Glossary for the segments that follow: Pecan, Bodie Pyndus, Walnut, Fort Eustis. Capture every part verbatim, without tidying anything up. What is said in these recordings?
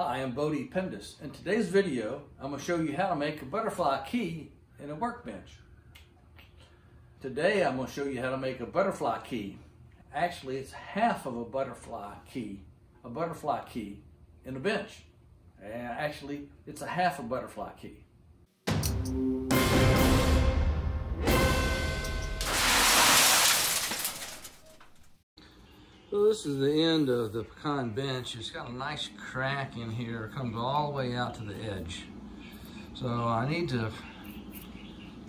Hi, I'm Bodie Pyndus. In today's video, I'm going to show you how to make a butterfly key in a workbench. Today, I'm going to show you how to make a butterfly key. Actually, it's half of a butterfly key, a butterfly key in a bench. And actually, it's a half a butterfly key. So this is the end of the pecan bench. It's got a nice crack in here. It comes all the way out to the edge. So I need to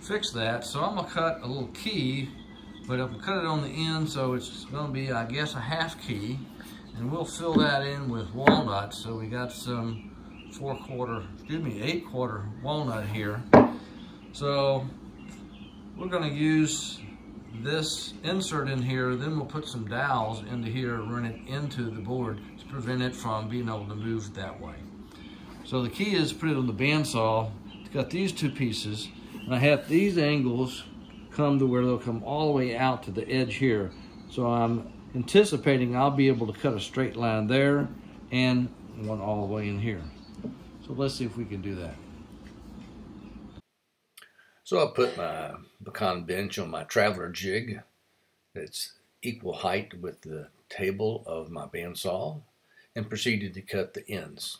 fix that. So I'm gonna cut a little key, but I'm gonna cut it on the end so it's gonna be, I guess, a half key. And we'll fill that in with walnut. So we got some four quarter, excuse me, eight quarter walnut here. So we're gonna use this insert in here, then we'll put some dowels into here, run it into the board to prevent it from being able to move that way. So the key is put it on the bandsaw. It's got these two pieces, and I have these angles come to where they'll come all the way out to the edge here. So I'm anticipating I'll be able to cut a straight line there and one all the way in here. So let's see if we can do that. So I put my pecan bench on my traveler jig. It's equal height with the table of my bandsaw, and proceeded to cut the ends.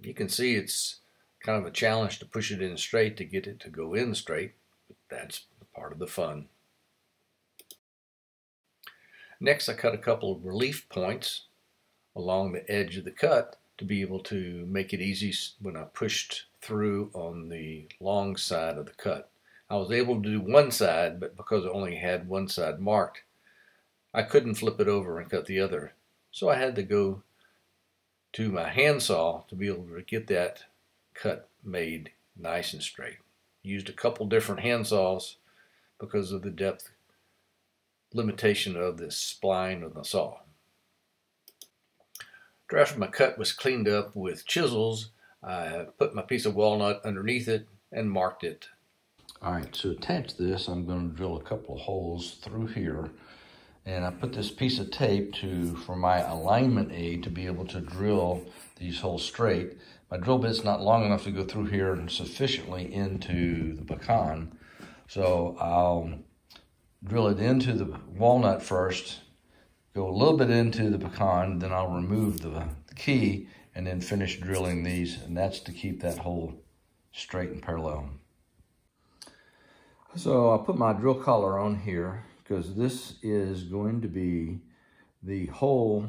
You can see it's kind of a challenge to push it in straight to get it to go in straight, but that's part of the fun. Next, I cut a couple of relief points along the edge of the cut to be able to make it easy when I pushed through on the long side of the cut. I was able to do one side, but because I only had one side marked, I couldn't flip it over and cut the other. So I had to go to my handsaw to be able to get that cut made nice and straight. Used a couple different handsaws because of the depth limitation of the spline of the saw. After my cut was cleaned up with chisels, I put my piece of walnut underneath it and marked it. All right, to attach this, I'm going to drill a couple of holes through here, and I put this piece of tape to for my alignment aid to be able to drill these holes straight. My drill bit's not long enough to go through here and sufficiently into the pecan, so I'll drill it into the walnut first, go a little bit into the pecan, then I'll remove the, the key, and then finish drilling these, and that's to keep that hole straight and parallel. So I put my drill collar on here because this is going to be the hole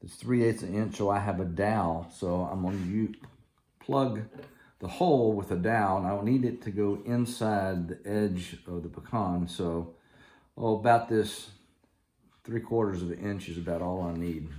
that's three eighths of an inch, so I have a dowel. So I'm going to plug the hole with a dowel, and I don't need it to go inside the edge of the pecan. So oh, about this three quarters of an inch is about all I need.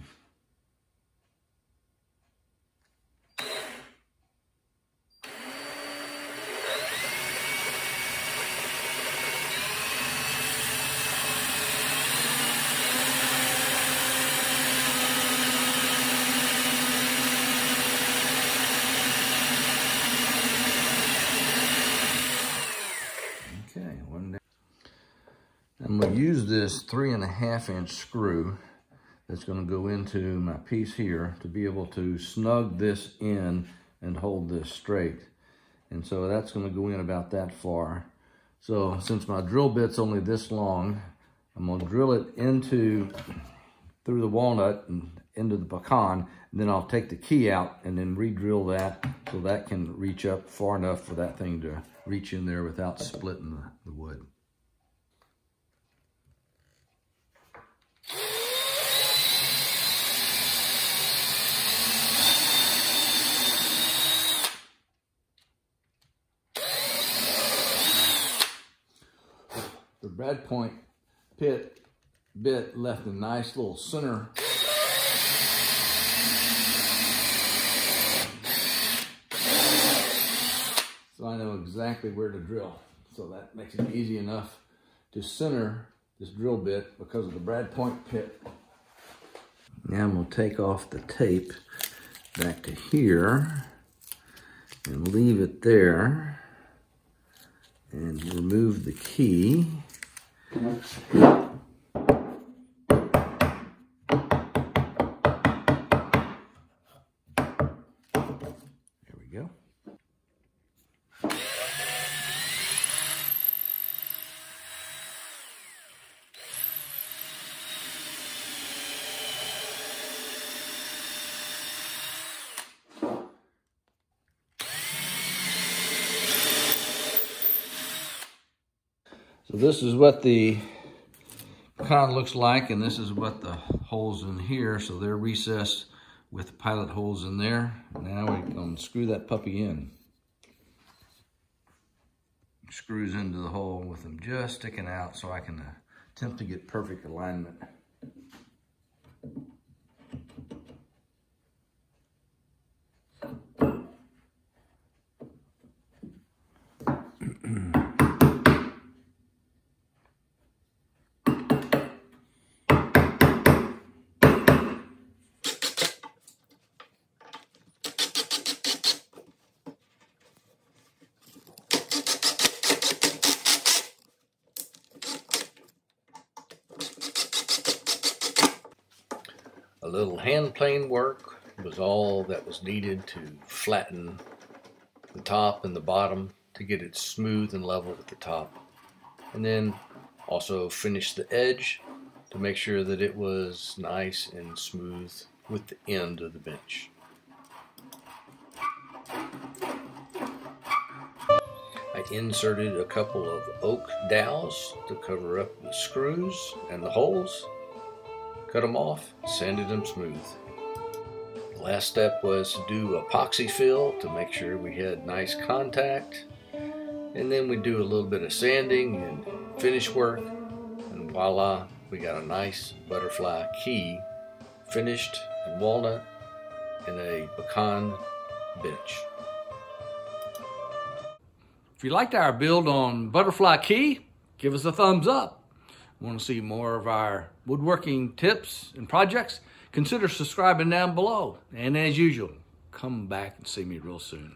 I'm going to use this three and a half inch screw that's going to go into my piece here to be able to snug this in and hold this straight. And so that's going to go in about that far. So since my drill bit's only this long, I'm going to drill it into through the walnut and into the pecan, and then I'll take the key out and then re-drill that so that can reach up far enough for that thing to reach in there without splitting the, the wood. The brad point pit bit left a nice little center. So I know exactly where to drill. So that makes it easy enough to center this drill bit because of the brad point pit. Now I'm gonna take off the tape back to here and leave it there and remove the key. go. So this is what the pecan looks like, and this is what the holes in here. So they're recessed with pilot holes in there. Now we can screw that puppy in. Screws into the hole with them just sticking out, so I can uh, attempt to get perfect alignment. A little hand plane work was all that was needed to flatten the top and the bottom to get it smooth and level at the top. And then also finish the edge to make sure that it was nice and smooth with the end of the bench. I inserted a couple of oak dowels to cover up the screws and the holes. Cut them off, sanded them smooth. The last step was to do epoxy fill to make sure we had nice contact. And then we do a little bit of sanding and finish work. And voila, we got a nice butterfly key finished in walnut in a pecan bench. If you liked our build on butterfly key, give us a thumbs up. Want to see more of our woodworking tips and projects? Consider subscribing down below. And as usual, come back and see me real soon.